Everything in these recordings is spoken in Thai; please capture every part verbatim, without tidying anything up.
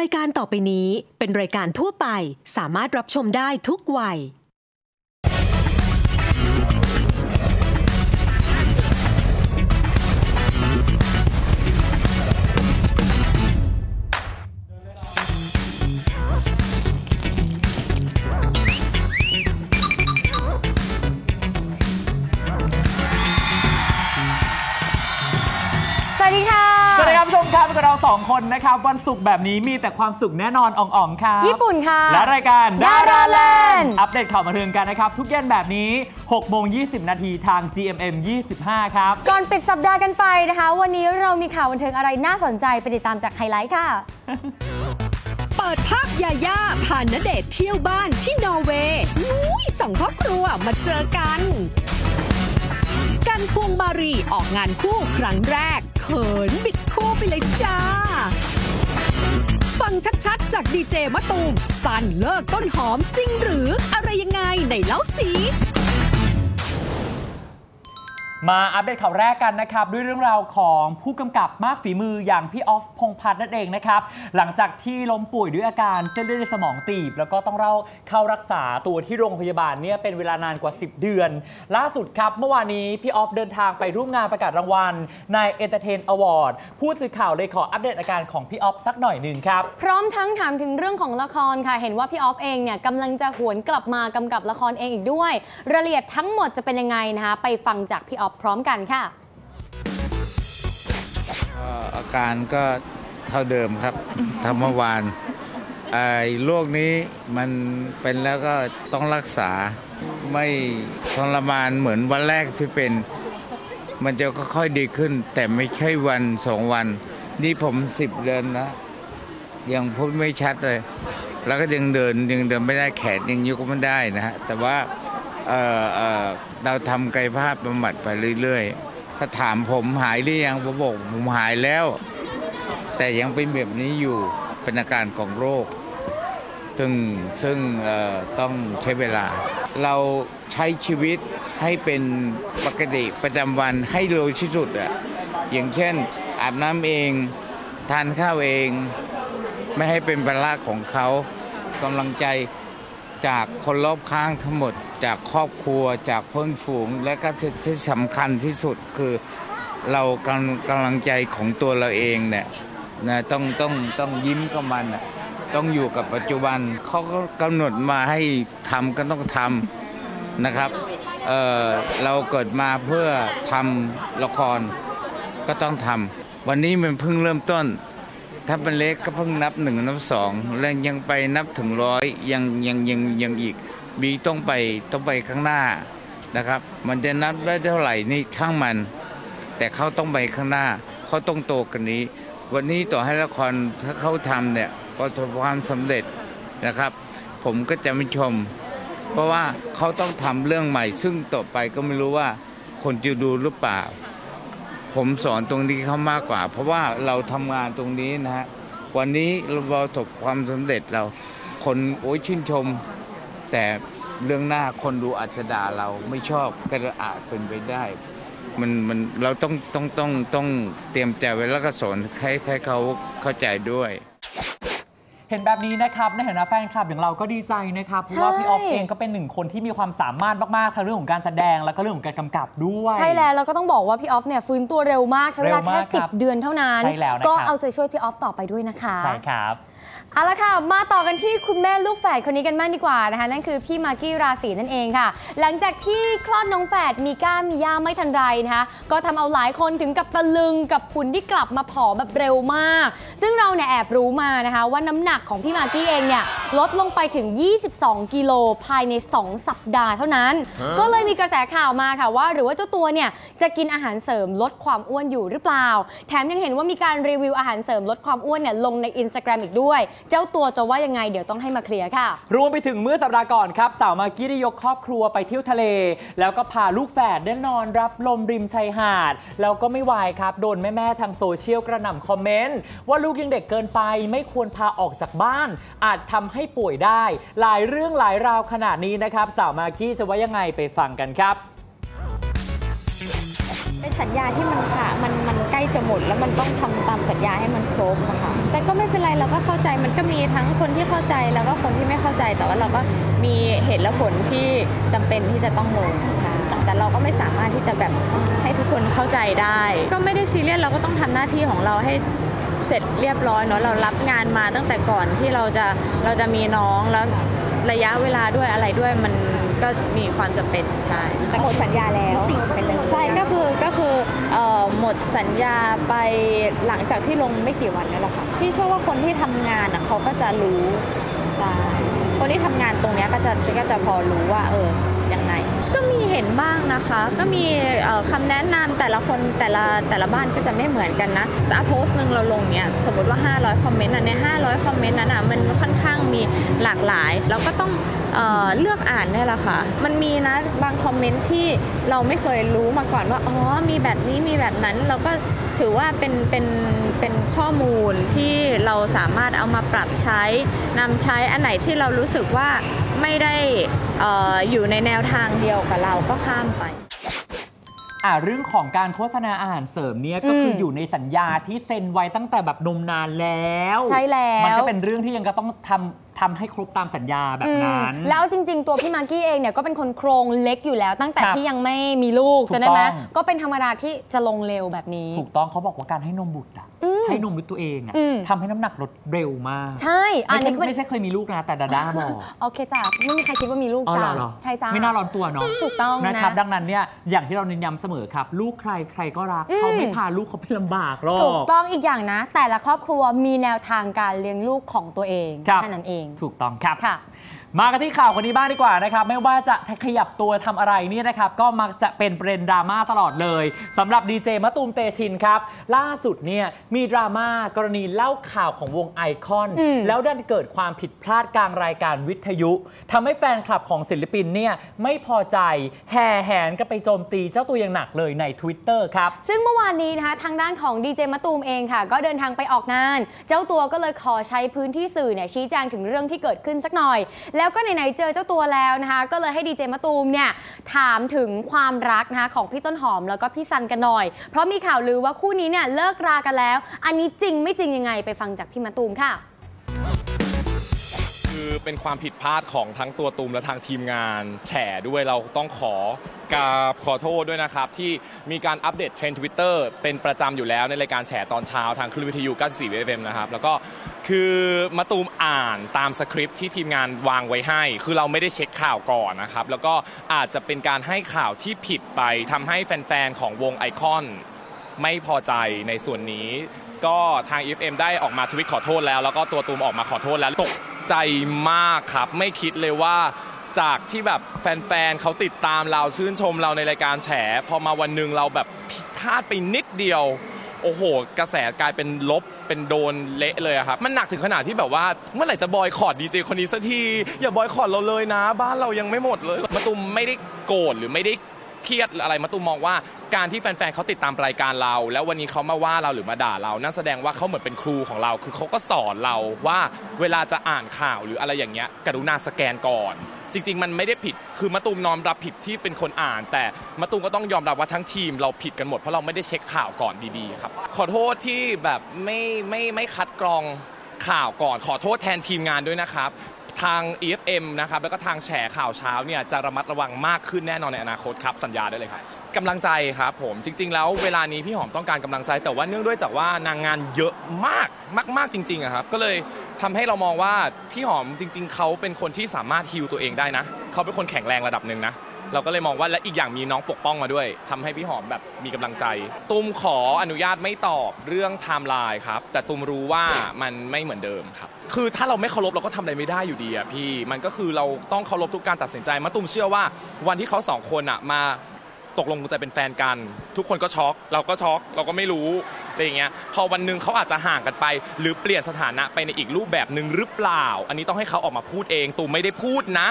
รายการต่อไปนี้เป็นรายการทั่วไปสามารถรับชมได้ทุกวัยกับเราสองคนนะครับวันศุกร์แบบนี้มีแต่ความสุขแน่นอนอ่องๆค่ะญี่ปุ่นค่ะและรายการดาราแลนด์อัปเดตข่าวบันเทิงกันนะครับทุกเย็นแบบนี้ หกโมงยี่สิบ นาทีทาง จี เอ็ม เอ็ม ยี่สิบห้า ครับก่อนปิดสัปดาห์กันไปนะคะวันนี้เรามีข่าวบันเทิงอะไรน่าสนใจไปติดตามจากไฮไลท์ค่ะ เปิดภาพยาย่าพาณเดชน์เที่ยวบ้านที่นอร์เวย์นุ้ยสองครอบครัวมาเจอกันกันพวงมารีออกงานคู่ครั้งแรกเขินบิดคู่ไปเลยจ้าฟังชัดๆจากดีเจมะตูมสันเลิกต้นหอมจริงหรืออะไรยังไงไหนเล่าสิมาอัปเดตข่าวแรกกันนะครับด้วยเรื่องราวของผู้กำกับมากฝีมืออย่างพี่ออฟพงษ์พัฒน์นั่นเองนะครับหลังจากที่ล้มป่วยด้วยอาการเส้นเลือดในสมองตีบแล้วก็ต้องเข้ารักษาตัวที่โรงพยาบาลเนี่ยเป็นเวลานานกว่าสิบเดือนล่าสุดครับเมื่อวานนี้พี่ออฟเดินทางไปร่วมงานประกาศรางวัลใน Entertain Award ผู้สื่อข่าวเลยขออัปเดตอาการของพี่ออฟสักหน่อยหนึ่งครับพร้อมทั้งถามถึงเรื่องของละครค่ะเห็นว่าพี่ออฟเองเนี่ยกำลังจะหวนกลับมากำกับละครเองอีกด้วยรายละเอียดทั้งหมดจะเป็นยังไงนะคะไปฟังจากพี่ออฟพร้อมกันค่ะอาการก็เท่าเดิมครับทำเมื่อวานไอ้โรคนี้มันเป็นแล้วก็ต้องรักษาไม่ทรมานเหมือนวันแรกที่เป็นมันจะค่อยๆดีขึ้นแต่ไม่ใช่วันสองวันนี่ผมสิบเดือนนะยังพูดไม่ชัดเลยแล้วก็ยังเดินยังเดินไม่ได้แขนยังยกไม่ได้นะฮะแต่ว่าเอ่อ เอ่อ เราทำกายภาพบำบัดไปเรื่อยๆถ้าถามผมหายหรือยังผมบอกผมหายแล้วแต่ยังเป็นแบบนี้อยู่เป็นอาการของโรคซึ่งซึ่งต้องใช้เวลาเราใช้ชีวิตให้เป็นปกติประจำวันให้เร็วที่สุดอ่ะอย่างเช่นอาบน้ำเองทานข้าวเองไม่ให้เป็นภาระของเขากำลังใจจากคนรอบข้างทั้งหมดจากครอบครัวจากเพื่อนฝูงและก็ที่สำคัญที่สุดคือเรากำกำลังใจของตัวเราเองเนี่ยนะต้องต้องต้องยิ้มกับมันต้องอยู่กับปัจจุบันเขาก็กำหนดมาให้ทำก็ต้องทำนะครับ เอ่อ เราเกิดมาเพื่อทำละครก็ต้องทำวันนี้มันเพิ่งเริ่มต้นถ้าเป็นเล็กก็เพิ่งนับหนึ่งนับสองและยังไปนับถึงร้อยยังยังยังยังอีกบีต้องไปต้องไปข้างหน้านะครับมันจะนับได้เท่าไหร่นี่ช่างมันแต่เขาต้องไปข้างหน้าเขาต้องโตกันนี้วันนี้ต่อให้ละครถ้าเขาทำเนี่ยประสบความสำเร็จนะครับผมก็จะไม่ชมเพราะว่าเขาต้องทำเรื่องใหม่ซึ่งต่อไปก็ไม่รู้ว่าคนจะดูหรือเปล่าผมสอนตรงนี้เขามากกว่าเพราะว่าเราทำงานตรงนี้นะฮะวันนี้เราประสบความสำเร็จเราคนโอ้ยชื่นชมแต่เรื่องหน้าคนดูอาจจะด่าเราไม่ชอบก็อาจเป็นไปได้มันมันเราต้องต้องต้องต้องเตรียมใจไว้แล้วก็สอนให้ให้เขาเข้าใจด้วยเห็นแบบนี้นะครับในฐานะแฟนคลับอย่างเราก็ดีใจนะครับเพราะว่าพี่ออฟเองก็เป็นหนึ่งคนที่มีความสามารถมากๆทั้งเรื่องของการแสดงแล้วก็เรื่องของการกำกับด้วยใช่แล้วแล้วก็ต้องบอกว่าพี่ออฟเนี่ยฟื้นตัวเร็วมากใช้เวลาแค่สิบเดือนเท่านั้นก็เอาใจช่วยพี่ออฟต่อไปด้วยนะคะใช่ครับเอาละค่ะมาต่อกันที่คุณแม่ลูกแฝดคนนี้กันมากดีกว่านะคะนั่นคือพี่มากกี้ราศีนั่นเองค่ะหลังจากที่คลอดน้องแฝดมีก้ามีย่าไม่ทันไรนะคะก็ทำเอาหลายคนถึงกับตะลึงกับหุ่นที่กลับมาผอมแบบเร็วมากซึ่งเราเนี่ยแอบรู้มานะคะว่าน้ำหนักของพี่มากกี้เองเนี่ยลดลงไปถึงยี่สิบสองกิโลภายในสองสัปดาห์เท่านั้นก็เลยมีกระแสข่าวมาค่ะว่าหรือว่าเจ้าตัวเนี่ยจะกินอาหารเสริมลดความอ้วนอยู่หรือเปล่าแถมยังเห็นว่ามีการรีวิวอาหารเสริมลดความอ้วนเนี่ยลงใน Instagram อีกด้วยเจ้าตัวจะว่ายังไงเดี๋ยวต้องให้มาเคลียร์ค่ะรวมไปถึงเมื่อสัปดาห์ก่อนครับสาวมากกี้ได้ยกครอบครัวไปเที่ยวทะเลแล้วก็พาลูกแฝดได้นอนรับลมริมชายหาดแล้วก็ไม่ไหวครับโดนแม่ๆทางโซเชียลกระหน่ำคอมเมนต์ว่าลูกยังเด็กเกินไปไม่ควรพาออกจากบ้านอาจทำให้ป่วยได้หลายเรื่องหลายราวขนาดนี้นะครับสาวมากกี้จะว่ายังไงไปฟังกันครับ สัญญาที่มันค่ะมันมันใกล้จะหมดแล้วมันต้องทำตามสัญญาให้มันครบนะคะแต่ก็ไม่เป็นไรเราก็เข้าใจมันก็มีทั้งคนที่เข้าใจแล้วก็คนที่ไม่เข้าใจแต่ว่าเราก็มีเหตุและผลที่จำเป็นที่จะต้องลงค่ะแต่เราก็ไม่สามารถที่จะแบบให้ทุกคนเข้าใจได้ก็ไม่ได้ซีเรียสเราก็ต้องทำหน้าที่ของเราให้เสร็จเรียบร้อยเนาะเรารับงานมาตั้งแต่ก่อนที่เราจะเราจะมีน้องแล้วระยะเวลาด้วยอะไรด้วยมันก็มีความจำเป็นใช่แต่หมดสัญญาแล้วใช่ก็คือก็คือหมดสัญญาไปหลังจากที่ลงไม่กี่วันนี่แหละค่ะที่เชื่อว่าคนที่ทำงานเขาก็จะรู้คนที่ทำงานตรงนี้ก็จะก็จะพอรู้ว่าเออยังไงก็มีเห็นบ้างนะคะก็มีคำแนะนำแต่ละคนแต่ละแต่ละบ้านก็จะไม่เหมือนกันนะแต่โพสต์หนึ่งเราลงเนี่ยสมมติว่าห้าร้อยคอมเมนต์ในห้าร้อยคอมเมนต์นั้นอ่ะมันค่อนข้างมีหลากหลายเราก็ต้องเ, เลือกอ่านได้ละค่ะมันมีนะบางคอมเมนต์ที่เราไม่เคยรู้มาก่อนว่าอ๋อมีแบบนี้มีแบบนั้นเราก็ถือว่าเป็นเป็นเป็นข้อมูลที่เราสามารถเอามาปรับใช้นำใช้อันไหนที่เรารู้สึกว่าไม่ได้ อ, อยู่ในแนวทางเดียวกับเราก็ข้ามไปอ่าเรื่องของการโฆษณาอาหารเสริมเนี่ยก็คืออยู่ในสัญญาที่เซ็นไว้ตั้งแต่แบบนมนานแล้วใช่แล้วมันก็เป็นเรื่องที่ยังก็ต้องทำทำให้ครบตามสัญญาแบบนั้นแล้วจริงๆตัวพี่มากกี้เองเนี่ยก็เป็นคนโครงเล็กอยู่แล้วตั้งแต่ที่ยังไม่มีลูกจะได้ไหมก็เป็นธรรมดาที่จะลงเร็วแบบนี้ถูกต้องเขาบอกว่าการให้นมบุตรอะให้นมด้วยตัวเองอะทำให้น้ำหนักลดเร็วมากใช่อันนี้ไม่ใช่เคยมีลูกนะแต่ดาด้าบอกโอเคจ้ะไม่มีใครคิดว่ามีลูกจ้ะใช่จ้ะไม่น่าร้อนตัวเนาะถูกต้องนะครับดังนั้นเนี่ยอย่างที่เราเน้นย้ำเสมอครับลูกใครใครก็รักเขาไม่พาลูกเขาไปลำบากหรอกถูกต้องอีกอย่างนะแต่ละครอบครัวมีแนวทางการเลี้ยงลูกของตัวเองแค่นั้นเองถูกต้องครับมากันที่ข่าวคนนี้บ้างดีกว่านะครับไม่ว่าจะขยับตัวทำอะไรนี่นะครับก็มักจะเป็นประเด็นดราม่าตลอดเลยสำหรับดีเจมะตูมเตชินครับล่าสุดเนี่ยมีดราม่ากรณีเล่าข่าวของวงไอคอนแล้วดันเกิดความผิดพลาดกลางรายการวิทยุทำให้แฟนคลับของศิลปินเนี่ยไม่พอใจแห่แหนก็ไปโจมตีเจ้าตัวอย่างหนักเลยใน ทวิตเตอร์ ครับซึ่งเมื่อวานนี้นะคะทางด้านของดีเจมะตูมเองค่ะก็เดินทางไปออกงานเจ้าตัวก็เลยขอใช้พื้นที่สื่อเนี่ยชี้แจงถึงเรื่องที่เกิดขึ้นสักหน่อยแล้วก็ไหนๆเจอเจ้าตัวแล้วนะคะก็เลยให้ดีเจมะตูมเนี่ยถามถึงความรักนะคะของพี่ต้นหอมแล้วก็พี่ซันกันหน่อยเพราะมีข่าวลือว่าคู่นี้เนี่ยเลิกรากันแล้วอันนี้จริงไม่จริงยังไงไปฟังจากพี่มะตูมค่ะคือเป็นความผิดพลาดของทั้งตัวตูมและทางทีมงานแฉด้วยเราต้องขอกราบขอโทษด้วยนะครับที่มีการอัปเดตเทรนด์ ทวิตเตอร์ เป็นประจำอยู่แล้วในรายการแฉตอนเช้าทางคลื่นวิทยุ เก้าสิบสี่ เอฟ เอ็ม นะครับแล้วก็คือมะตูมอ่านตามสคริปต์ที่ทีมงานวางไว้ให้คือเราไม่ได้เช็คข่าวก่อนนะครับแล้วก็อาจจะเป็นการให้ข่าวที่ผิดไปทำให้แฟนๆของวงไอคอนไม่พอใจในส่วนนี้ก็ทาง เอฟ เอ็ม ได้ออกมาทวิตขอโทษแล้วแล้วก็ตัวตูมออกมาขอโทษแล้วตกใจมากครับไม่คิดเลยว่าจากที่แบบแฟนๆเขาติดตามเราชื่นชมเราในรายการแฉพอมาวันหนึ่งเราแบบผิดพลาดไปนิดเดียวโอ้โหกระแสกลายเป็นลบเป็นโดนเละเลยครับมันหนักถึงขนาดที่แบบว่าเมื่อไหร่จะบอยคอตดีเจคนนี้สักทีอย่าบอยคอตเราเลยนะบ้านเรายังไม่หมดเลยมะตูมไม่ได้โกรธหรือไม่ได้เครียดอะไรมะตูมมองว่าการที่แฟนๆเขาติดตามรายการเราแล้ววันนี้เขามาว่าเราหรือมาด่าเรานั่นแสดงว่าเขาเหมือนเป็นครูของเราคือเขาก็สอนเราว่าเวลาจะอ่านข่าวหรืออะไรอย่างเงี้ยกรุณาสแกนก่อนจริงๆมันไม่ได้ผิดคือมะตูมยอมรับผิดที่เป็นคนอ่านแต่มะตูมก็ต้องยอมรับว่าทั้งทีมเราผิดกันหมดเพราะเราไม่ได้เช็คข่าวก่อนดีๆครับขอโทษที่แบบไม่ไม่ไม่คัดกรองข่าวก่อนขอโทษแทนทีมงานด้วยนะครับทาง เอฟ เอ็ม นะครับแล้วก็ทางแฉข่าวเช้าเนี่ยจะระมัดระวังมากขึ้นแน่นอนในอนาคตครับสัญญาได้เลยครับกำลังใจครับผมจริงๆแล้วเวลานี้พี่หอมต้องการกำลังใจแต่ว่าเนื่องด้วยจากว่านางงานเยอะมากมากๆจริงๆครับก็เลยทำให้เรามองว่าพี่หอมจริงๆเขาเป็นคนที่สามารถฮีลตัวเองได้นะเขาเป็นคนแข็งแรงระดับหนึ่งนะเราก็เลยมองว่าและอีกอย่างมีน้องปกป้องมาด้วยทำให้พี่หอมแบบมีกำลังใจตุมขออนุญาตไม่ตอบเรื่องไทม์ไลน์ครับแต่ตุมรู้ว่ามันไม่เหมือนเดิมครับคือถ้าเราไม่เคารพเราก็ทำอะไรไม่ได้อยู่ดีอะพี่มันก็คือเราต้องเคารพทุกการตัดสินใจมะตุมเชื่อว่าวันที่เขาสองคนอะมาตกลงใจเป็นแฟนกันทุกคนก็ช็อกเราก็ช็อกเราก็ไม่รู้อะไรอย่างเงี้ยพอวันหนึ่งเขาอาจจะห่างกันไปหรือเปลี่ยนสถานะไปในอีกรูปแบบหนึ่งหรือเปล่าอันนี้ต้องให้เขาออกมาพูดเองตูมไม่ได้พูดนะ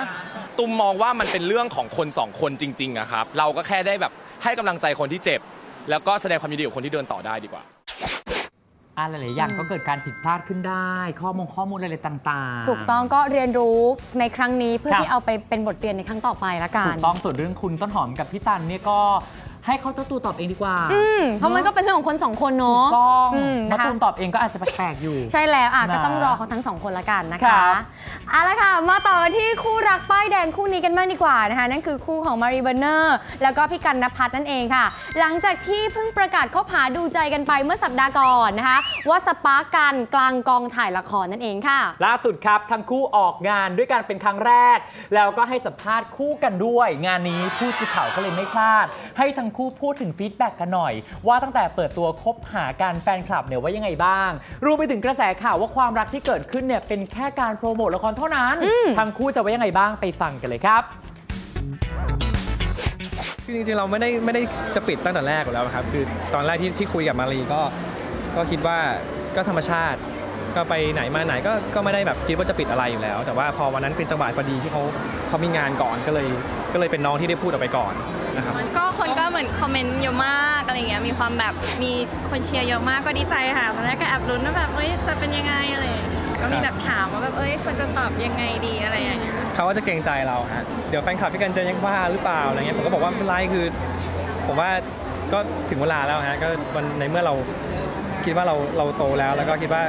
ตูมมองว่ามันเป็นเรื่องของคนสองคนจริงๆอะครับเราก็แค่ได้แบบให้กำลังใจคนที่เจ็บแล้วก็แสดงความยินดีกับคนที่เดินต่อได้ดีกว่าอะไรหลายอย่างก็เกิดการผิดพลาดขึ้นได้ข้อมูลข้อมูลอะไรต่างๆถูกต้องก็เรียนรู้ในครั้งนี้เพื่อที่เอาไปเป็นบทเรียนในครั้งต่อไปละกันถูกต้องส่วนเรื่องคุณต้นหอมกับพี่ซันเนี่ยก็ ให้เขาตัวตอบเองดีกว่าเพราะมันก็เป็นเรื่องของคนสองคนเนาะถูกต้องมาตูมตอบเองก็อาจจะแปลกอยู่ใช่แล้วก็ต้องรอเขาทั้งสองคนละกันนะคะเอาละค่ะมาต่อที่คู่รักป้ายแดงคู่นี้กันบ้างดีกว่านะคะนั่นคือคู่ของมารีเบอร์เนอร์แล้วก็พี่กันณภัทรนั่นเองค่ะหลังจากที่เพิ่งประกาศคบหาดูใจกันไปเมื่อสัปดาห์ก่อนนะคะว่าสปาร์กกันกลางกองถ่ายละครนั่นเองค่ะล่าสุดครับทั้งคู่ออกงานด้วยกันเป็นครั้งแรกแล้วก็ให้สัมภาษณ์คู่กันด้วยงานนี้ผู้สื่อข่าวก็เลยไม่พลาดให้ทั้งคู่พูดถึงฟีดแบ็กกันหน่อยว่าตั้งแต่เปิดตัวคบหาการแฟนคลับเนี่ยว่ายังไงบ้างรวมไปถึงกระแสข่าวว่าความรักที่เกิดขึ้นเนี่ยเป็นแค่การโปรโมทละครเท่านั้นทั้งคู่จะว่ายังไงบ้างไปฟังกันเลยครับคือจริงๆเราไม่ได้ไม่ได้จะปิดตั้งแต่แรกอยู่แล้วครับคือตอนแรกที่ที่คุยกับมารีก็ก็คิดว่าก็ธรรมชาติก็ไปไหนมาไหนก็ก็ไม่ได้แบบคิดว่าจะปิดอะไรอยู่แล้วแต่ว่าพอวันนั้นเป็นจังหวะพอดีที่เขาเขามีงานก่อนก็เลยก็เลยเป็นน้องที่ได้พูดออกไปก่อนนะครับก็คนก็เหมือนคอมเมนต์เยอะมากอะไรเงี้ยมีความแบบมีคนเชียร์เยอะมากก็ดีใจค่ะตอนแรกก็แอบลุ้นว่าแบบเฮ้ยจะเป็นยังไงอะไรก็มีแบบถามว่าแบบเอ้ยควรจะตอบยังไงดีอะไรอย่างเงี้ยเขาว่าจะเกรงใจเราฮะเดี๋ยวแฟนคลับพี่กันจะยังว่าหรือเปล่าอะไรเงี้ยผมก็บอกว่าไม่เป็นไรคือผมว่าก็ถึงเวลาแล้วฮะก็วันในเมื่อเราคิดว่าเราเราโตแล้วแล้วก็คิดว่า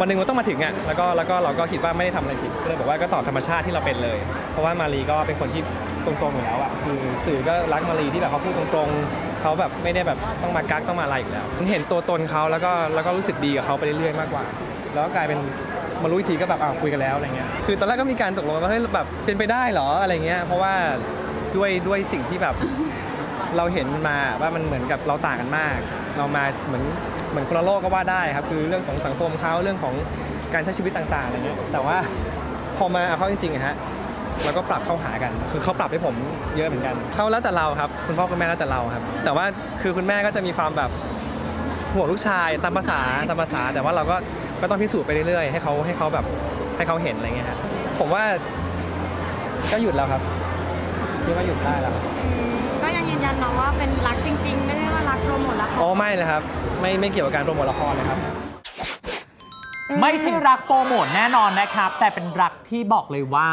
วันหนึ่งมันต้องมาถึงอ่ะแล้วก็แล้วก็เราก็คิดว่าไม่ได้ทำอะไรผิดก็เลยบอกว่าก็ตอบธรรมชาติที่เราเป็นเลยเพราะว่ามารีก็เป็นคนที่ตรงๆอยู่แล้วอ่ะคือสื่อก็รักมารีที่แบบเขาพูดตรงๆเขาแบบไม่ได้แบบต้องมากักต้องมาอะไรอยู่แล้วเห็นตัวตนเขาแล้วก็แล้วก็รู้สึกดีกับเขาไปเรื่อยๆมากกว่าแล้วก็กลายเป็นมารู้ทีก็แบบอ้าวคุยกันแล้วอะไรเงี้ยคือตอนแรกก็มีการตกลงว่าเฮ้ยแบบเป็นไปได้หรออะไรเงี้ยเพราะว่าด้วยด้วยสิ่งที่แบบเราเห็นมาว่ามันเหมือนกับเราต่างกันมากเรามาเหมือนเหมือนคนละโลกก็ว่าได้ครับคือเรื่องของสังคมเขาเรื่องของการใช้ชีวิตต่างๆอะไรเงี้ยแต่ว่าพอมาเอาเข้าจริงๆฮะเราก็ปรับเข้าหากันคือเขาปรับให้ผมเยอะเหมือนกันเขาแล้วแต่เราครับคุณพ่อคุณแม่แล้วแต่เราครับแต่ว่าคือคุณแม่ก็จะมีความแบบห่วงลูกชายตามภาษาตามภาษาแต่ว่าเราก็ก็ต้องพิสูจน์ไปเรื่อยๆให้เขาให้เขาแบบให้เขาเห็นอะไรเงี้ยฮะผมว่าก็หยุดแล้วครับคิดว่าหยุดได้แล้วก็ยังยืนยันเนาะว่าเป็นรักจริงๆไม่ได้ว่ารักโปรโมทละครอ๋อไม่เลยครับไม่ไม่เกี่ยวกับการโปรโมทละครนะครับไม่ใช่รักโปรโมทแน่นอนนะครับแต่เป็นรักที่บอกเลยว่า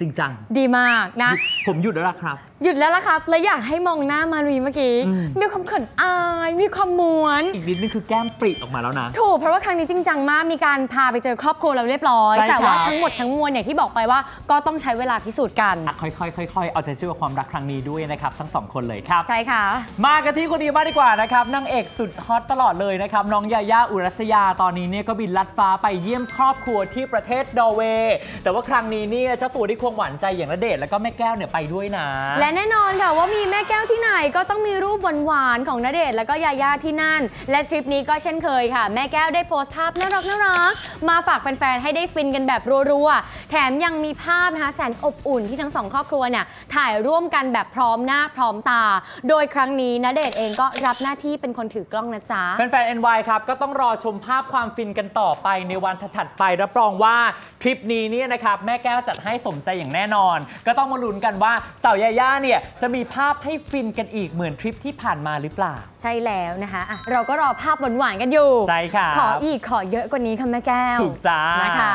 จริงจังดีมากนะผมหยุดแล้วล่ะครับหยุดแล้วล่ะครับและอยากให้มองหน้ามารีเมื่อกี้มีความเขินอายมีความม้วนอีกนิดนึงคือแก้มปริออกมาแล้วนะถูกเพราะว่าครั้งนี้จริงจังมากมีการพาไปเจอครอบครัวเราเรียบร้อยแต่ว่าทั้งหมดทั้งมวลเนี่ยที่บอกไปว่าก็ต้องใช้เวลาพิสูจน์กันค่อยๆค่อยๆเอาใจช่วยกับความรักครั้งนี้ด้วยนะครับทั้งสองคนเลยครับใช่ค่ะมากันที่คนนี้มากดีกว่านะครับนางเอกสุดฮอตตลอดเลยนะครับน้องยาย่าอุรัสยาตอนนี้เนี่ยก็บินลัดฟ้าไปเยี่ยมครอบครัวที่ประเทศนอร์เวย์แต่ว่าครั้งนี้เนี่ยเจ้าตัวได้ควงหวานใจอย่างณเดชน์แล้วก็แม่แก้วเนี่ยไปด้วยนะและแน่นอนค่ะว่ามีแม่แก้วที่ไหนก็ต้องมีรูปหวานๆของณเดชน์แล้วก็ยาย่าที่นั่นและทริปนี้ก็เช่นเคยค่ะแม่แก้วได้โพสต์ภาพน่ารักน่ารักมาฝากแฟนๆให้ได้ฟินกันแบบรัวๆแถมยังมีภาพนะคะแสนอบอุ่นที่ทั้งสองครอบครัวเนี่ยถ่ายร่วมกันแบบพร้อมหน้าพร้อมตาโดยครั้งนี้ณเดชน์เองก็รับหน้าที่เป็นคนถือกล้องนะจ๊ะแฟนๆ เอ็น วาย ครับก็ต้องรอชมภาพความฟินกันต่อไปในวันถัดไปรับรองว่าทริปนี้เนี่ยนะครับแม่แก้วจัดให้สมใจอย่างแน่นอนก็ต้องมาลุ้นกันว่าสาวยาย่าเนี่ยจะมีภาพให้ฟินกันอีกเหมือนทริปที่ผ่านมาหรือเปล่าใช่แล้วนะคะอ่ะเราก็รอภาพหวานๆกันอยู่ใช่ค่ะขออีกขอเยอะกว่านี้ค่ะแม่แก้วถูกจ้านะคะ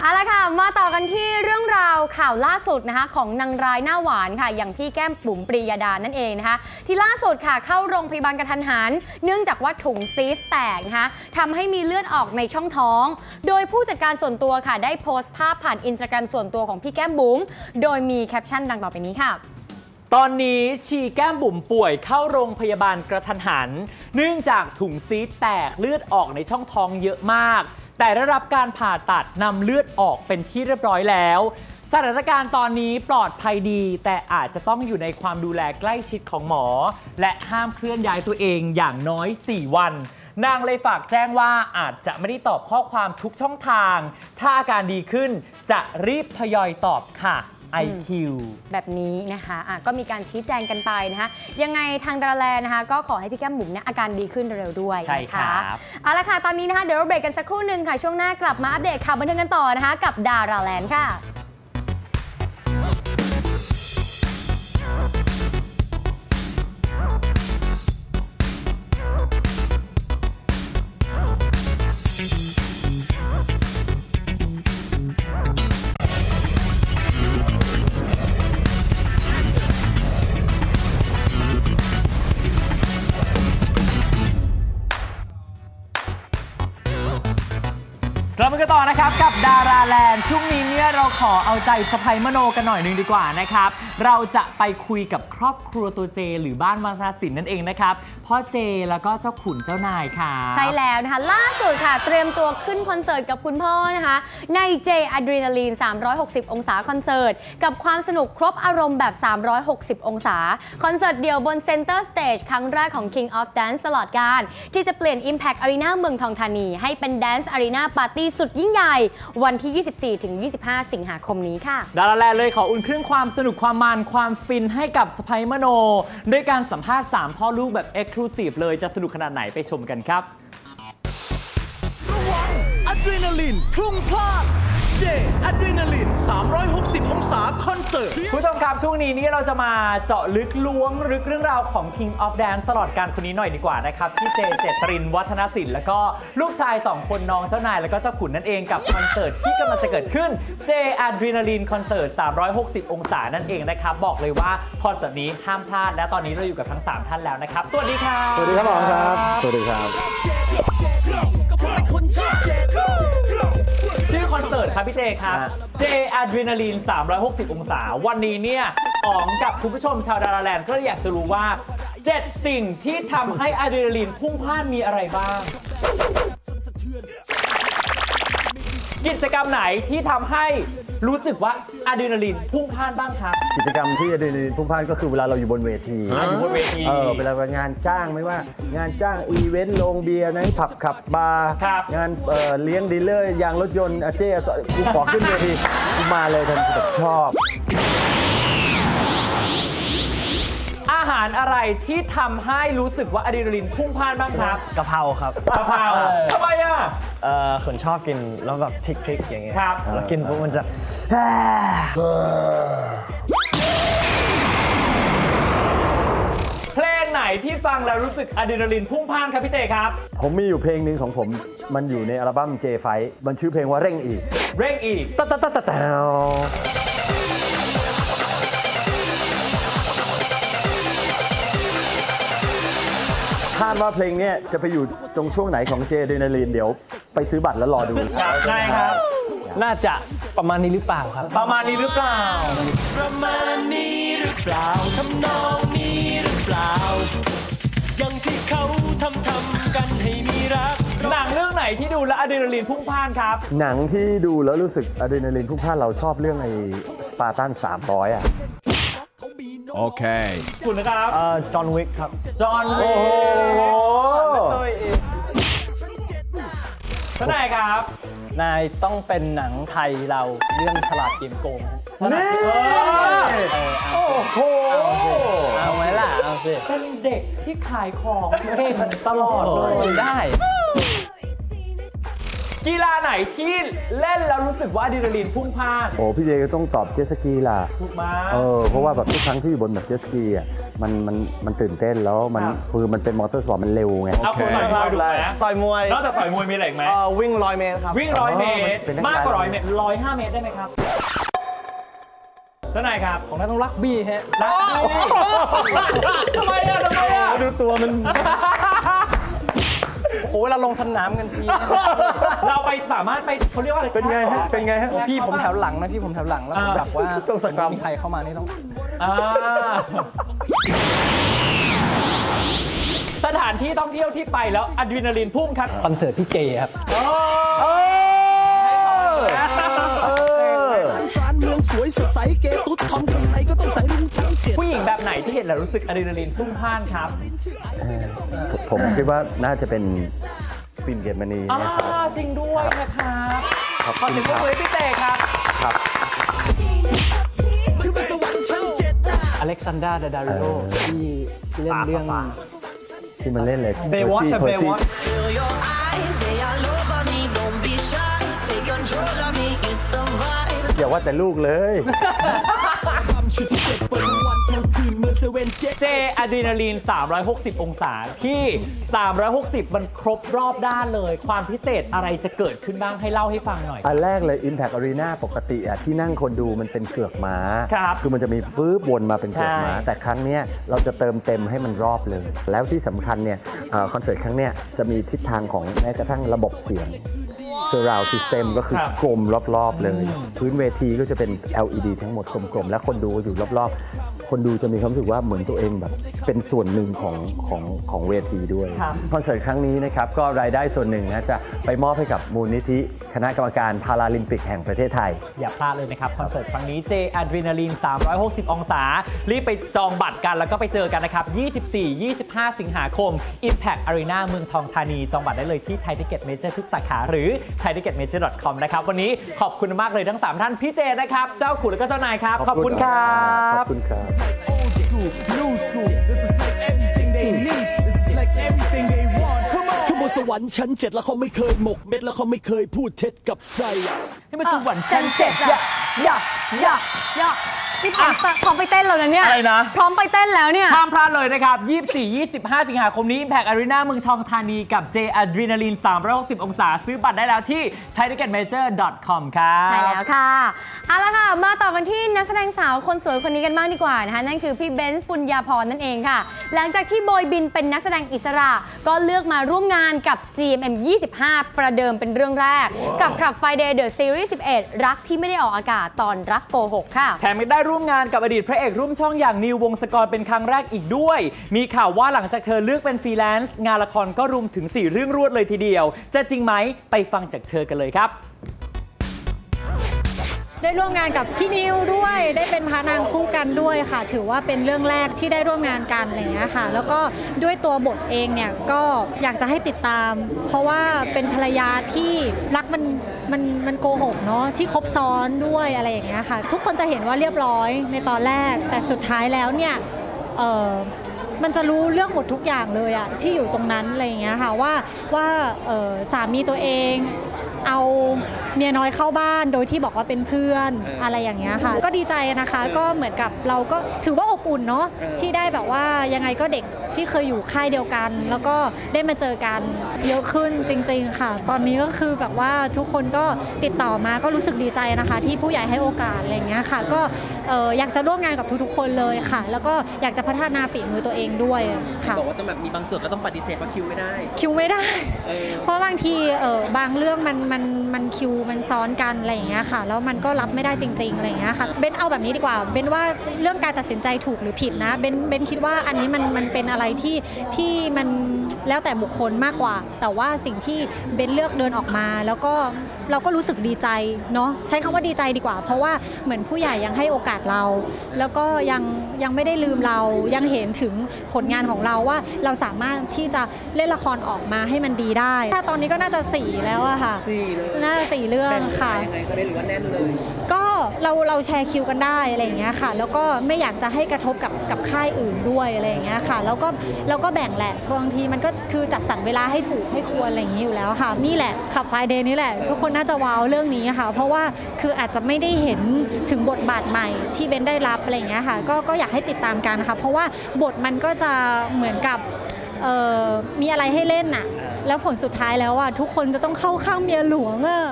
เอาละค่ะมาต่อกันที่เรื่องราวข่าวล่าสุดนะคะของนางร้ายหน้าหวานค่ะอย่างพี่แก้มบุ๋มปรียดานั่นเองนะคะที่ล่าสุดค่ะเข้าโรงพยาบาลกระทันหันเนื่องจากว่าถุงซีสแตกนะคะทำให้มีเลือดออกในช่องท้องโดยผู้จัดการส่วนตัวค่ะได้โพสต์ภาพผ่านอินสตาแกรมส่วนตัวของพี่แก้มบุ๋มโดยมีแคปชั่นดังต่อไปนี้ค่ะตอนนี้ชีแก้มบุ๋มป่วยเข้าโรงพยาบาลกระทันหันเนื่องจากถุงซีสแตกเลือดออกในช่องท้องเยอะมากแต่ได้รับการผ่าตัดนำเลือดออกเป็นที่เรียบร้อยแล้วสถานการณ์ตอนนี้ปลอดภัยดีแต่อาจจะต้องอยู่ในความดูแลใกล้ชิดของหมอและห้ามเคลื่อนย้ายตัวเองอย่างน้อย สี่ วันนางเลยฝากแจ้งว่าอาจจะไม่ได้ตอบข้อความทุกช่องทางถ้าอาการดีขึ้นจะรีบทยอยตอบค่ะไอ คิว แบบนี้นะคะะก็มีการชี้แจงกันไปนะคะยังไงทางดาราแลนะคะก็ขอให้พี่แก้มบุ๋มเนี่ยอาการดีขึ้นเร็วๆด้วยใช่ค่ะเอาละค่ะตอนนี้นะคะเดี๋ยวเราเบรกกันสักครู่หนึ่งค่ะช่วงหน้ากลับมาอัปเดตข่าวบันเทิงกันต่อนะคะกับดาราแลนด์ค่ะ ต่อนะครับกับดาราแลนด์ช่วงนี้เนี่ยเราขอเอาใจสะใภ้มโนกันหน่อยนึงดีกว่านะครับเราจะไปคุยกับครอบครัวตัวเจหรือบ้านวัฒนศิลป์นั่นเองนะครับพ่อเจแล้วก็เจ้าขุนเจ้านายค่ะใช่แล้วนะคะล่าสุดค่ะเตรียมตัวขึ้นคอนเสิร์ตกับคุณพ่อนะคะใน J Adrenaline สามร้อยหกสิบ องศาคอนเสิร์ตกับความสนุกครบอารมณ์แบบสามร้อยหกสิบองศาคอนเสิร์ตเดี่ยวบน Center Stage ครั้งแรกของ King of Dance ตลอดกาลที่จะเปลี่ยน Impact Arena เมืองทองธานีให้เป็น Dance Arena Partyสุดยิ่งใหญ่วันที่ ยี่สิบสี่ถึงยี่สิบห้า สิงหาคมนี้ค่ะดาราแลนด์เลยขออุ่นเครื่องความสนุกความมันความฟินให้กับสะใภ้มโนด้วยการสัมภาษณ์สามพ่อลูกแบบ Exclusive เลยจะสนุกขนาดไหนไปชมกันครับระวังอะดรีนาลินพลุ่งพลาดเจอะดรีนาลินสามร้อยหกสิบองศาคอนเสิร์ตคุณผู้ชมครับช่วงนี้นี่เราจะมาเจาะลึกล้วงลึกเรื่องราวของ King of Dance ตลอดการคนนี้หน่อยดีกว่านะครับที่เจเจตรินวัฒนศิลป์แล้วก็ลูกชายสองคนน้องเจ้านายแล้วก็เจ้าขุนนั่นเองกับคอนเสิร์ตที่กำลังจะเกิดขึ้นเจอะดรีนาลินคอนเสิร์ตสามร้อยหกสิบองศานั่นเองนะครับบอกเลยว่าคอนเสิร์ตนี้ห้ามพลาดและตอนนี้เราอยู่กับทั้งสามท่านแล้วนะครับสวัสดีครับสวัสดีครับหมอครับสวัสดีครับชื่อคอนเสิร์ตครับพี่เจครับ J Adrenaline สามร้อยหกสิบ องศาวันนี้เนี่ยอ๋องกับคุณผู้ชมชาวดาราแลนด์ก็อยากจะรู้ว่าเจ็ดสิ่งที่ทำให้อะดรีนาลีนพุ่งพล่านมีอะไรบ้างกิจกรรมไหนที่ทำให้รู้สึกว่าอะดรีนาลีนพุ่งพล่านบ้างครับกิจกรรมที่อะดรีนาลีนพุ่งพล่านก็คือเวลาเราอยู่บนเวทีอยู่บนเวทีเออเวลางานจ้างไม่ว่างานจ้างอีเวนต์โรงเบียร์ในผับขับบาร์งานเออเลี้ยงดีลเลอร์ยางรถยนต์เจ๊กูขอขึ้นเวทีกูมาเลยทันทีแบบชอบอาหารอะไรที่ทำให้รู้สึกว่าอะดรีนาลีนพุ่งพล่านบ้างครับกะเพราครับกะเพราทำไมอ่ะเออคนชอบกินแล้วแบบพริกๆอย่างเงี้ยแล้วกินพวกมันจะเพลงไหนที่ฟังแล้วรู้สึกอะดรีนาลีนพุ่งพล่านครับพี่เจครับผมมีอยู่เพลงหนึ่งของผมมันอยู่ในอัลบั้ม J Fight มันชื่อเพลงว่าเร่งอีกเร่งอีกตะตะตะตะคาดว่าเพลงนี้จะไปอยู่ตรงช่วงไหนของเจอะดรีนาลีนเดี๋ยวไปซื้อบัตรแล้วรอดูได้ครับน่าจะประมาณนี้หรือเปล่าครับประมาณนี้หรือเปล่าประมาณนี้หรือเปล่าทำนองนี้หรือเปล่าอย่างที่เขาทำทำกันให้มีรักหนังเรื่องไหนที่ดูแล้วอะดรีนาลีนพุ่งพล่านครับหนังที่ดูแล้วรู้สึกอะดรีนาลีนพุ่งพล่านเราชอบเรื่องไอ้สปาร์ตันสามร้อยอ่ะโอเคคุณนะครับจอห์นวิกครับจอห์นวิกโอ้โหท่านนายครับนายต้องเป็นหนังไทยเราเรื่องฉลาดเกมโกงนี่โอ้โหเอาไว้ล่ะเอาสิเป็นเด็กที่ขายของเล่นตลอดเลยได้กีฬาไหนที่เล่นแล้วรู้สึกว่าอะดรีนาลีนพุ่งพล่านโอ้พี่เจก็ต้องตอบเจ็ตสกีล่ะถูกมาเออเพราะว่าแบบทุกครั้งที่อยู่บนแบบเจ็ตสกีอ่ะมันมันมันตื่นเต้นแล้วมันคือมันเป็นมอเตอร์สปอร์ตมันเร็วไงเอาคนต่อยมวยดูไหมต่อยมวยนอกจากต่อยมวยมีอะไรไหมวิ่งร้อยเมตรครับวิ่งร้อยเมตรมากกว่าร้อยเมตรร้อยห้าเมตรได้ไหมครับท่านนายครับของนั้นต้องรักบี้ฮะรักบี้ทำไมอ่ะทำไมอ่ะดูตัวมันโอ้เราลงสนามกันทีเราไปสามารถไปเขาเรียกว่าอะไรเป็นไงฮะเป็นไงฮะพี่ผมแถวหลังนะพี่ผมแถวหลังแล้วแบบว่าต้องสกรามใครเข้ามานี่ต้องสถานที่ท่องเที่ยวที่ไปแล้วอะดรีนาลีนพุ่งครับคอนเสิร์ตพี่เจครับผู้หญิงแบบไหนที่เห็นแล้วรู้สึกอะดรีนาลีนพุ่งพล่านครับผมคิดว่าน่าจะเป็นปิ่นเกตมณีนะครับจริงด้วยนะครับขอเสียงปรบมือพี่เต๋ครับอเล็กซานดรา เดดาริโอที่เล่นเรื่องที่มันเล่นเลยเบย์วอชเบย์วอชอย่าว่าแต่ลูกเลยเจอะดรีนาลีนสามร้อยหกสิบองศาที่สามร้อยหกสิบมันครบรอบด้านเลยความพิเศษอะไรจะเกิดขึ้นบ้างให้เล่าให้ฟังหน่อยอันแรกเลย Impact Arena ปกติอะที่นั่งคนดูมันเป็นเกือกม้าคือมันจะมีปื้บวนมาเป็นเกือกม้าแต่ครั้งนี้เราจะเติมเต็มให้มันรอบเลยแล้วที่สำคัญเนี่ยคอนเสิร์ตครั้งนี้จะมีทิศทางของแม้กระทั่งระบบเสียง surround system ก็คือกลมรอบๆเลยพื้นเวทีก็จะเป็น แอล อี ดี ทั้งหมดกลมๆและคนดูอยู่รอบๆคนดูจะมีความรู้สึกว่าเหมือนตัวเองแบบเป็นส่วนหนึ่งของของของเวทีด้วยคอนเสิร์ตครั้งนี้นะครับก็รายได้ส่วนหนึ่งนะจะไปมอบให้กับมูลนิธิคณะกรรมการพาราลิมปิกแห่งประเทศไทยอย่าพลาดเลยนะครับคอนเสิร์ตครั้งนี้ J Adrenaline สามร้อยหกสิบ องศารีบไปจองบัตรกันแล้วก็ไปเจอกันนะครับยี่สิบสี่ ยี่สิบห้า สิงหาคม Impact Arena เมืองทองธานีจองบัตรได้เลยที่ Thai Ticket Major ทุกสาขาหรือ ไทยทิเก็ตเมเจอร์ ดอท คอม นะครับวันนี้ขอบคุณมากเลยทั้งสามท่านพี่เจนะครับเจ้าขุนและก็เจ้านายครับขอบคุณครับขอบคุณครับสวรรค์ชั้นเจ็ดแล้วเขาไม่เคยหมกเม็ดแล้วเขาไม่เคยพูดเท็จกับใครนี่มันสวรรค์ชั้นเจ็ดอะอยากอยากอยากนี่พร้อมไปเต้นแล้วนะเนี่ยอะไรนะพร้อมไปเต้นแล้วเนี่ยห้ามพลาดเลยนะครับยี่สิบสี่ ยี่สิบห้า สิงหาคมนี้ Impact Arena เมืองทองธานีกับ J Adrenaline สามร้อยหกสิบ องศาซื้อบัตรได้แล้วที่ ไทยทิเก็ตเมเจอร์ ดอท คอม ครับใช่แล้วค่ะเอาละค่ะมาต่อกันที่นักแสดงสาวคนสวยคนนี้กันบ้างดีกว่านะคะนั่นคือพี่เบนซ์ปุญญาภรณ์นั่นเองค่ะหลังจากที่โบยบินเป็นนักแสดงอิสระก็เลือกมาร่วมงานกับ จี เอ็ม เอ็ม ยี่สิบห้า ประเดิมเป็นเรื่องแรก wow. กับ Club Friday The Series สิบเอ็ด รักที่ไม่ได้ออกอากาศตอนรักโกหกค่ะแถมยังได้ร่วมงานกับอดีตพระเอกร่วมช่องอย่างนิววงศกรเป็นครั้งแรกอีกด้วยมีข่าวว่าหลังจากเธอเลือกเป็นฟรีแลนซ์งานละครก็รวมถึงสี่เรื่องรวดเลยทีเดียวจะจริงไหมไปฟังจากเธอกันเลยครับได้ร่วมงานกับพี่นิวด้วยได้เป็นพระนางคู่กันด้วยค่ะถือว่าเป็นเรื่องแรกที่ได้ร่วมงานกันอะไรอย่างเงี้ยค่ะแล้วก็ด้วยตัวบทเองเนี่ยก็อยากจะให้ติดตามเพราะว่าเป็นภรรยาที่รักมันมันมันโกหกเนาะที่คบซ้อนด้วยอะไรอย่างเงี้ยค่ะทุกคนจะเห็นว่าเรียบร้อยในตอนแรกแต่สุดท้ายแล้วเนี่ยเอ่อมันจะรู้เรื่องหมดทุกอย่างเลยอะที่อยู่ตรงนั้นอะไรอย่างเงี้ยค่ะว่าว่าเอ่อสามีตัวเองเอาเมียน้อยเข้าบ้านโดยที่บอกว่าเป็นเพื่อนอะไรอย่างเงี้ยค่ะก็ดีใจนะคะก็เหมือนกับเราก็ถือว่าอบอุ่นเนาะที่ได้แบบว่ายังไงก็เด็กที่เคยอยู่ค่ายเดียวกันแล้วก็ได้มาเจอกันเยอะขึ้นจริงๆค่ะตอนนี้ก็คือแบบว่าทุกคนก็ติดต่อมาก็รู้สึกดีใจนะคะที่ผู้ใหญ่ให้โอกาสอะไรเงี้ยค่ะก็อยากจะร่วมงานกับทุกๆคนเลยค่ะแล้วก็อยากจะพัฒนาฝีมือตัวเองด้วยค่ะบอกว่าต้องแบบมีบางส่วนก็ต้องปฏิเสธว่าคิวไม่ได้คิวไม่ได้เพราะบางทีบางเรื่องมันมันมันคิวมันซ้อนกันอะไรอย่างเงี้ยค่ะแล้วมันก็รับไม่ได้จริงๆอะไรอย่างเงี้ยค่ะเบนเอาแบบนี้ดีกว่าเบนว่าเรื่องการตัดสินใจถูกหรือผิดนะเบนเบนคิดว่าอันนี้มันมันเป็นอะไรที่ที่มันแล้วแต่บุคคลมากกว่าแต่ว่าสิ่งที่เบนเลือกเดินออกมาแล้วก็เราก็รู้สึกดีใจเนาะใช้คำว่าดีใจดีกว่าเพราะว่าเหมือนผู้ใหญ่ยังให้โอกาสเราแล้วก็ยังยังไม่ได้ลืมเรายังเห็นถึงผลงานของเราว่าเราสามารถที่จะเล่นละครออกมาให้มันดีได้ถ้าตอนนี้ก็น่าจะสี่แล้วอะค่ะน่าจะสี่เรื่องค่ะก็เราเราแชร์คิวกันได้อะไรอย่างเงี้ยค่ะแล้วก็ไม่อยากจะให้กระทบกับกับค่ายอื่นด้วยอะไรอย่างเงี้ยค่ะแล้วก็เราก็แบ่งแหละบางทีมันก็คือจัดสรรเวลาให้ถูกให้ควรอะไรอย่างนี้อยู่แล้วค่ะนี่แหละขับไฟเดย์นี่แหละทุกคนน่าจะว้าวเรื่องนี้ค่ะเพราะว่าคืออาจจะไม่ได้เห็นถึงบทบาทใหม่ที่เบนได้รับอะไรอย่างเงี้ยค่ะก็ก็อยากให้ติดตามกันค่ะเพราะว่าบทมันก็จะเหมือนกับมีอะไรให้เล่นน่ะแล้วผลสุดท้ายแล้วอ่ะทุกคนจะต้องเข้าข้างเมียหลวงอ่ะ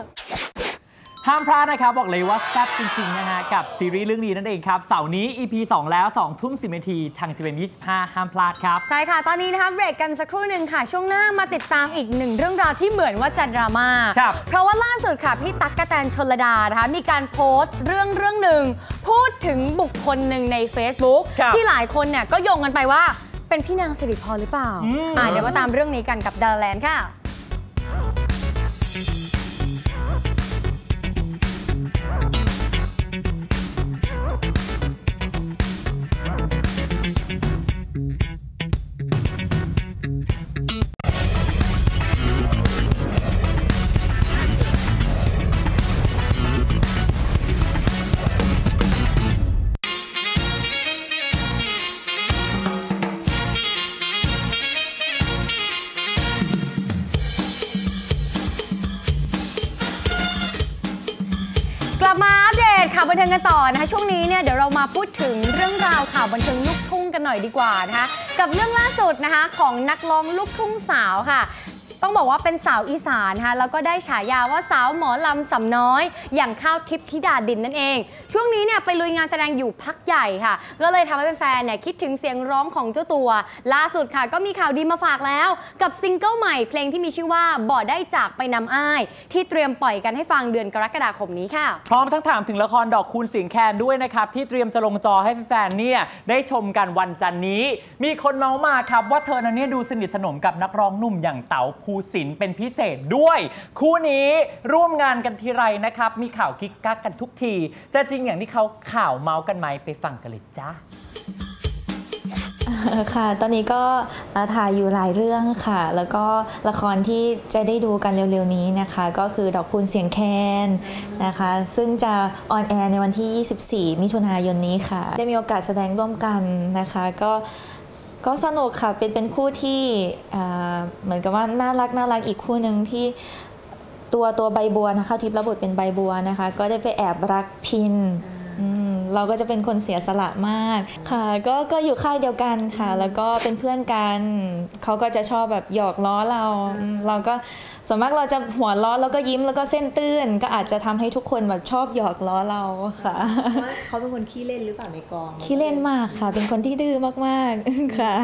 ห้ามพลาดนะครับบอกเลยว่าแซ่บจริงๆนะฮะกับซีรีส์เรื่องนี้นั่นเองครับเสาร์นี้ อีพี สอง แล้วสองทุ่มสิบนาทีทาง จี เอ็ม เอ็ม ยี่สิบห้าห้ามพลาดครับใช่ค่ะตอนนี้นะคะเบรกกันสักครู่หนึ่งค่ะช่วงหน้ามาติดตามอีกหนึ่งเรื่องราวที่เหมือนว่าจะดราม่าเพราะว่าล่าสุดค่ะพี่ตั๊กกะแตนชลดานะคะมีการโพสต์เรื่องเรื่องหนึ่งพูดถึงบุคคลหนึ่งใน เฟซบุ๊ก ที่หลายคนเนี่ยก็โยงกันไปว่าเป็นพี่นางสิริพรหรือเปล่าอ่าเดี๋ยวมาตามเรื่องนี้กันกับดาราแลนด์ค่ะบันเทิงกันต่อนะคะช่วงนี้เนี่ยเดี๋ยวเรามาพูดถึงเรื่องราวข่าวบันเทิงลูกทุ่งกันหน่อยดีกว่านะคะกับเรื่องล่าสุดนะคะของนักร้องลูกทุ่งสาวค่ะ ต้องบอกว่าเป็นสาวอีสานค่ะแล้วก็ได้ฉายาว่าสาวหมอลำสำน้อยอย่างข้าวทิพย์ธิดาดินนั่นเองช่วงนี้เนี่ยไปลุยงานแสดงอยู่พักใหญ่ค่ะก็เลยทำให้แฟนๆเนี่ยคิดถึงเสียงร้องของเจ้าตัวล่าสุดค่ะก็มีข่าวดีมาฝากแล้วกับซิงเกิลใหม่เพลงที่มีชื่อว่าบ่ได้จากไปนำอ้ายที่เตรียมปล่อยกันให้ฟังเดือนกรกฎาคมนี้ค่ะพร้อมทั้งถามถึงละครดอกคูณสิงแคนด้วยนะครับที่เตรียมจะลงจอให้แฟนๆเนี่ยได้ชมกันวันจันทร์นี้มีคนเมาส์มาครับว่าเธอเนี่ยดูสนิทสนมกับนักร้องหนุ่มอย่างเต๋าภูสินทร์เป็นพิเศษด้วยคู่นี้ร่วมงานกันทีไรนะครับมีข่าวกิ๊กกักกันทุกทีจะจริงอย่างที่เขาข่าวเมาส์กันไหมไปฟังกันเลยจ้าค่ะตอนนี้ก็ถ่ายอยู่หลายเรื่องค่ะแล้วก็ละครที่จะได้ดูกันเร็วๆนี้นะคะก็คือดอกคูณเสียงแคนนะคะซึ่งจะออนแอร์ในวันที่ยี่สิบสี่มิถุนายนนี้ค่ะได้มีโอกาสแสดงร่วมกันนะคะก็ก็สนุกค่ะเป็นเป็นคู่ที่เหมือนกับว่าน่ารักน่ารักอีกคู่หนึ่งที่ตัวตัวใบบัวนะคะทิพย์ระบุเป็นใบบัวนะคะก็ได้ไปแอบรักพินเราก็จะเป็นคนเสียสละมากค่ะก็ก็อยู่ค่ายเดียวกันค่ะแล้วก็เป็นเพื่อนกันเขาก็จะชอบแบบหยอกล้อเราเราก็ส่วนมากเราจะหัวล้อแล้วก็ยิ้มแล้วก็เส้นตื้นก็อาจจะทำให้ทุกคนแบบชอบหยอกล้อเราค่ะเขาเป็นคนขี้เล่นหรือเปล่าในกองขี้เล่นมากค่ะเป็นคนที่ดื้อมากๆค่ะ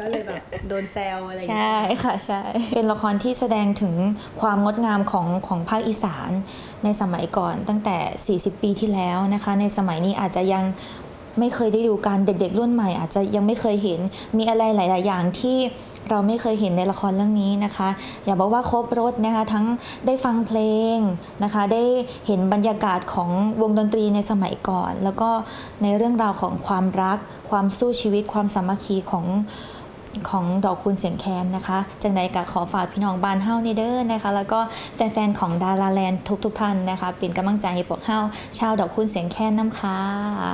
ก็เลยแบบโดนแซวอะไรใช่ค่ะใช่เป็นละครที่แสดงถึงความงดงามของของภาคอีสานในสมัยก่อนตั้งแต่สี่สิบปีที่แล้วนะคะในสมัยนี้อาจจะยังไม่เคยได้ดูกันเด็กๆรุ่นใหม่อาจจะยังไม่เคยเห็นมีอะไรหลายๆอย่างที่เราไม่เคยเห็นในละครเรื่องนี้นะคะอย่าบอกว่าครบรสนะคะทั้งได้ฟังเพลงนะคะได้เห็นบรรยากาศของวงดนตรีในสมัยก่อนแล้วก็ในเรื่องราวของความรักความสู้ชีวิตความสามัคคีของของดอกคูณเสียงแคนนะคะจังใดก็ขอฝากพี่น้องบ้านเฮานี่เด้อนะคะแล้วก็แฟนๆของดาราแลนด์ทุกๆท่านนะคะเป็นกำลังใจให้พวกเฮาชาวดอกคูณเสียงแคนน้ำค่ะ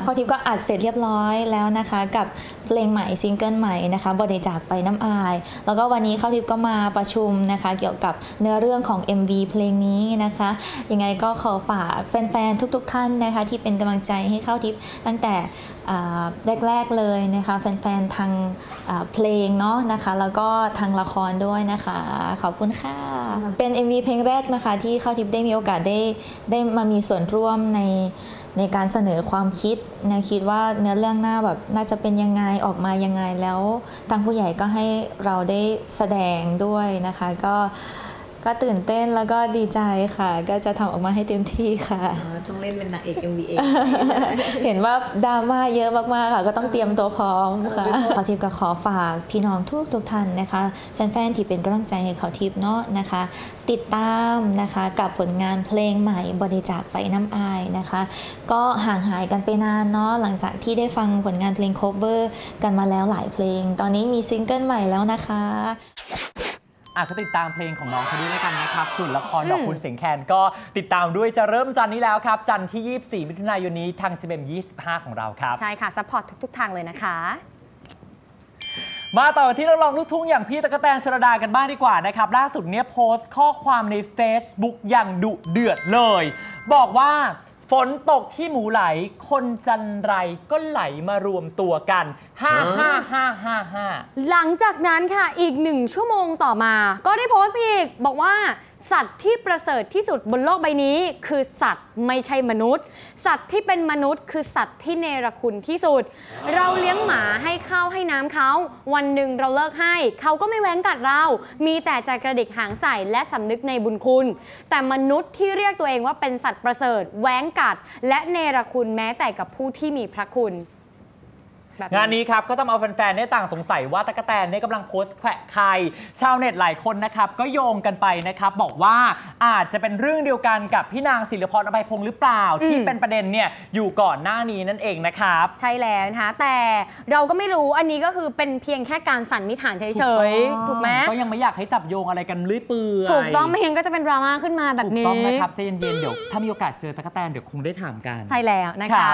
ข้อทิพย์ก็อัดเสร็จเรียบร้อยแล้วนะคะกับเพลงใหม่ซิงเกิลใหม่นะคะบ่ได้จากไปน้ำอายแล้วก็วันนี้ข้อทิพย์ก็มาประชุมนะคะเกี่ยวกับเนื้อเรื่องของ เอ็ม วี เพลงนี้นะคะยังไงก็ขอฝากแฟนๆทุกๆท่านนะคะที่เป็นกำลังใจให้ข้อทิพย์ตั้งแต่แรกๆเลยนะคะแฟนๆทางเพลงเนาะนะคะแล้วก็ทางละครด้วยนะคะขอบคุณค่ะเป็น เอ็ม วี เพลงแรกนะคะที่ข้าวทิพย์ได้มีโอกาสได้ได้มามีส่วนร่วมในในการเสนอความคิดนะคิดว่าเนื้อเรื่องหน้าแบบน่าจะเป็นยังไงออกมายังไงแล้วทางผู้ใหญ่ก็ให้เราได้แสดงด้วยนะคะก็ก็ตื่นเต้นแล้วก็ดีใจค่ะก็จะทำออกมาให้เต็มที่ค่ะต้องเล่นเป็นนางเอก เอ็ม วี เองเห็นว่าดราม่าเยอะมากๆค่ะก็ต้องเตรียมตัวพร้อมค่ะข้าวทิพย์ก็ขอฝากพี่น้องทุกทุกท่านนะคะแฟนๆที่เป็นกำลังใจให้ข้าวทิพย์เนาะนะคะติดตามนะคะกับผลงานเพลงใหม่บ่ได้จากไปน้ำอายนะคะก็ห่างหายกันไปนานเนาะหลังจากที่ได้ฟังผลงานเพลงโคเวอร์กันมาแล้วหลายเพลงตอนนี้มีซิงเกิลใหม่แล้วนะคะอ่ะก็ติดตามเพลงของน้องเขาด้วยกันนะครับส่วนละครดอกคูณเสียงแคนก็ติดตามด้วยจะเริ่มจันนี้แล้วครับจันที่ยี่สิบสี่มิถุนายนนี้ทาง จี เอ็ม ยี่สิบห้าของเราครับใช่ค่ะซัพพอร์ตทุกๆทางเลยนะคะมาต่อที่นักร้องลูกทุ่งอย่างพี่ตั๊กแตนชลดากันบ้างดีกว่านะครับล่าสุดเนี้ยโพสต์ข้อความใน Facebook อย่างดุเดือดเลยบอกว่าฝนตกที่หมูไหลคนจันไรก็ไหลมารวมตัวกันห้าห้าห้าห้าห้าหลังจากนั้นค่ะอีกหนึ่งชั่วโมงต่อมาก็ได้โพสต์อีกบอกว่าสัตว์ที่ประเสริฐที่สุดบนโลกใบนี้คือสัตว์ไม่ใช่มนุษย์สัตว์ที่เป็นมนุษย์คือสัตว์ที่เนรคุณที่สุดเราเลี้ยงหมาให้ข้าวให้น้ำเขาวันหนึ่งเราเลิกให้เขาก็ไม่แหวงกัดเรามีแต่จะกระดิกหางใส่และสำนึกในบุญคุณแต่มนุษย์ที่เรียกตัวเองว่าเป็นสัตว์ประเสริฐแหวงกัดและเนรคุณแม้แต่กับผู้ที่มีพระคุณงานนี้ครับก็ต้องเอาแฟนๆได้ต่างสงสัยว่าตั๊กแตนเนี่ยกำลังโพสต์แขวะใครชาวเน็ตหลายคนนะครับก็โยงกันไปนะครับบอกว่าอาจจะเป็นเรื่องเดียวกันกับพี่นางศิริพรอภัยพงษ์หรือเปล่าที่เป็นประเด็นเนี่ยอยู่ก่อนหน้านี้นั่นเองนะครับใช่แล้วนะคะแต่เราก็ไม่รู้อันนี้ก็คือเป็นเพียงแค่การสันนิษฐานเฉยๆถูกไหมก็ยังไม่อยากให้จับโยงอะไรกันเรื่อยเปื่อยถูกต้องไม่เห็นก็จะเป็นดราม่าขึ้นมาแบบนี้ถูกต้องนะครับใจเย็นๆเดี๋ยวถ้ามีโอกาสเจอตั๊กแตนเดี๋ยวคงได้ถามกันใช่แล้วนะคะ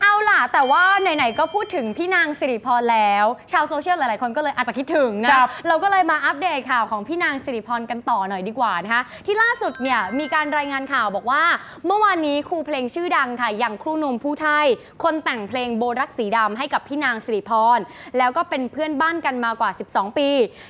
เอาล่ะแต่ว่าไหนๆก็พูดถึง พี่นางสิริพรแล้วชาวโซเชียลหลายๆคนก็เลยอาจจะคิดถึงนะเราก็เลยมาอัปเดตข่าวของพี่นางสิริพรกันต่อหน่อยดีกว่านะคะที่ล่าสุดเนี่ยมีการรายงานข่าวบอกว่าเมื่อวานนี้ครูเพลงชื่อดังค่ะอย่างครูหนุ่มผู้ไทยคนแต่งเพลงโบรักสีดำให้กับพี่นางสิริพรแล้วก็เป็นเพื่อนบ้านกันมากว่าสิบสองปี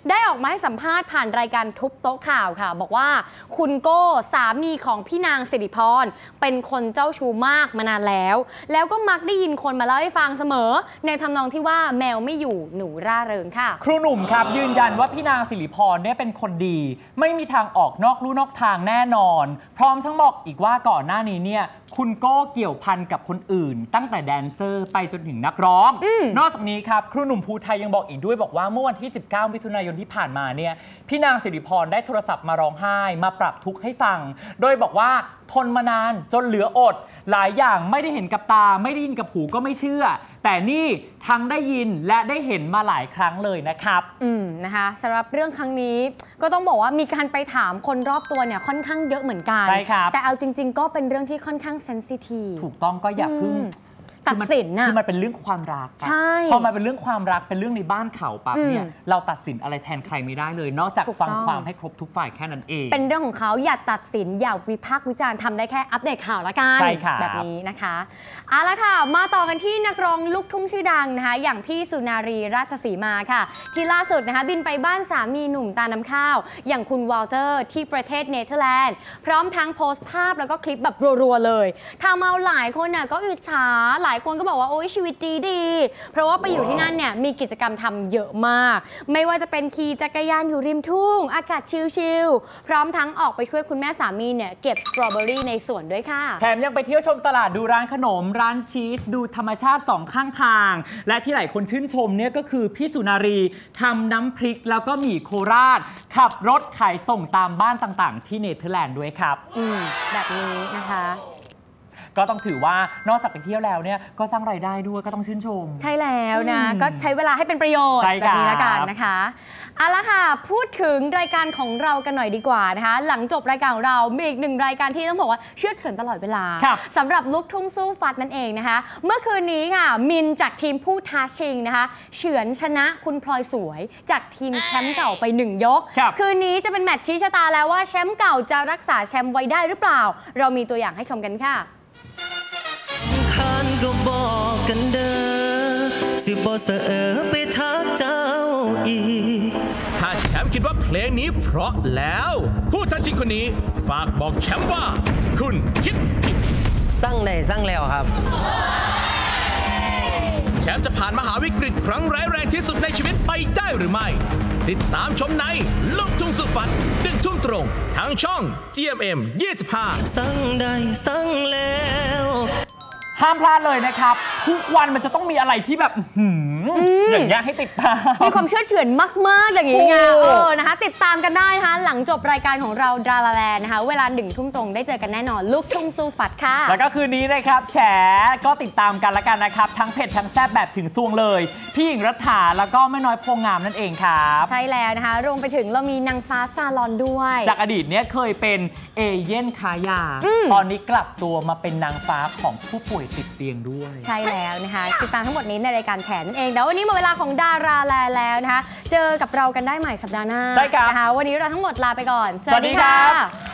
ได้ออกมาให้สัมภาษณ์ผ่านรายการทุบโต๊ะข่าวค่ะบอกว่าคุณโก้สามีของพี่นางสิริพรเป็นคนเจ้าชู้มากมานานแล้วแล้วก็มักได้ยินคนมาเล่าให้ฟังเสมอในทำนองที่ว่าแมวไม่อยู่หนูร่าเริงค่ะครูหนุ่มครับยืนยันว่าพี่นางสิริพรเนี่ยเป็นคนดีไม่มีทางออกนอกลู่นอกทางแน่นอนพร้อมทั้งบอกอีกว่าก่อนหน้านี้เนี่ยคุณโก้เกี่ยวพันกับคนอื่นตั้งแต่แดนเซอร์ไปจนถึงนักร้องนอกจากนี้ครับครูหนุ่มภูไทยยังบอกอีกด้วยบอกว่าเมื่อวันที่สิบเก้ามิถุนายนที่ผ่านมาเนี่ยพี่นางสิริพรได้โทรศัพท์มาร้องไห้มาปรับทุกข์ให้ฟังโดยบอกว่าทนมานานจนเหลืออดหลายอย่างไม่ได้เห็นกับตาไม่ได้ยินกับหูก็ไม่เชื่อแต่นี่ทั้งได้ยินและได้เห็นมาหลายครั้งเลยนะครับอืมนะคะสำหรับเรื่องครั้งนี้ก็ต้องบอกว่ามีการไปถามคนรอบตัวเนี่ยค่อนข้างเยอะเหมือนกันใช่ครับแต่เอาจริงๆก็เป็นเรื่องที่ค่อนข้างเซนซิทีฟถูกต้องก็อย่าพึ่งตัดสินนะคือมันเป็นเรื่องความรักใช่พอมันเป็นเรื่องความรักเป็นเรื่องในบ้านเขาปั๊บเนี่ยเราตัดสินอะไรแทนใครไม่ได้เลยนอกจากฟังความให้ครบทุกฝ่ายแค่นั้นเองเป็นเรื่องของเขาอย่าตัดสินอย่าวิพากษ์วิจารณ์ทำได้แค่อัปเดตข่าวละกันแบบนี้นะคะเอาละค่ะมาต่อกันที่นักร้องลูกทุ่งชื่อดังนะคะอย่างพี่สุนารีราชสีมาค่ะที่ล่าสุดนะคะบินไปบ้านสามีหนุ่มตาน้ำข้าวอย่างคุณวอลเตอร์ที่ประเทศเนเธอร์แลนด์พร้อมทั้งโพสต์ภาพแล้วก็คลิปแบบรัวๆเลยทำเอาหลายคนน่ะก็อิจฉาหลายคนก็บอกว่าโอ้ยชีวิตดีดีเพราะว่าไปอยู่ที่นั่นเนี่ยมีกิจกรรมทำเยอะมากไม่ว่าจะเป็นขี่จักรยานอยู่ริมทุ่งอากาศชิลๆพร้อมทั้งออกไปช่วยคุณแม่สามีเนี่ยเก็บสตรอเบอรี่ในสวนด้วยค่ะแถมยังไปเที่ยวชมตลาดดูร้านขนมร้านชีสดูธรรมชาติสองข้างทางและที่หลายคนชื่นชมเนี่ยก็คือพี่สุนารีทำน้ำพริกแล้วก็หมี่โคราชขับรถขายส่งตามบ้านต่างๆที่เนเธอร์แลนด์ด้วยครับอืมแบบนี้นะคะก็ต้องถือว่านอกจากไปเที่ยวแล้วเนี่ยก็สร้างรายได้ด้วยก็ต้องชื่นชมใช่แล้วนะก็ใช้เวลาให้เป็นประโยชน์แบบนี้ละกันนะคะเอาละค่ะพูดถึงรายการของเรากันหน่อยดีกว่านะคะหลังจบรายการของเรามีอีกหนึ่งรายการที่ต้องบอกว่าเชื่อเฉือนตลอดเวลาสำหรับลูกทุ่งสู้ฟัดนั่นเองนะคะเมื่อคืนนี้ค่ะมินจากทีมผู้ท้าชิงนะคะเฉือนชนะคุณพลอยสวยจากทีมแชมป์เก่าไปหนึ่งยกคืนนี้จะเป็นแมตช์ชี้ชะตาแล้วว่าแชมป์เก่าจะรักษาแชมป์ไว้ได้หรือเปล่าเรามีตัวอย่างให้ชมกันค่ะท่านก็บอกกันเด้อสิบ่เสอไปทักเจ้าอีกถ้าแชมป์คิดว่าเพลงนี้เพราะแล้วผู้ท้าชิงคนนี้ฝากบอกแชมป์ว่าคุณคิดผิดสร้างเลยสร้างแล้วครับแชมป์จะผ่านมหาวิกฤตครั้งร้ายแรงที่สุดในชีวิตไปได้หรือไม่ติดตามชมในลูกทุ่งสุดฝันดึกทุ่มตรงทางช่อง จี เอ็ม เอ็ม ยี่สิบห้า สร้างได้สร้างแล้วห้ามพลาดเลยนะครับทุกวันมันจะต้องมีอะไรที่แบบอย่างเงี้ยให้ติดตามมีความเชื่อเฉือนมากๆอย่างนี้ไงเออนะคะติดตามกันได้นะคะหลังจบรายการของเราดาราแลนด์นะคะเวลาหนึ่งทุ่มตรงได้เจอกันแน่นอนลูกทุ่งสู้ฟัดค่ะแล้วก็คืนนี้นะครับแฉก็ติดตามกันละกันนะครับทั้งเผ็ดทั้งแซ่บแบบถึงซวงเลยพี่หญิงรัฐาแล้วก็แม่น้อยโพงามนั่นเองครับใช่แล้วนะคะรวมไปถึงเรามีนางฟ้าซาลอนด้วยจากอดีตเนี้ยเคยเป็นเอเย่นขายยาตอนนี้กลับตัวมาเป็นนางฟ้าของผู้ป่วยติดเตียงด้วยใช่แล้วนะคะติดตามทั้งหมดนี้ในรายการแฉนั่นเองแล้ววันนี้หมดเวลาของดาราแลแล้วนะคะเจอกับเรากันได้ใหม่สัปดาห์หน้านะคะวันนี้เราทั้งหมดลาไปก่อนสวัสดีค่ะ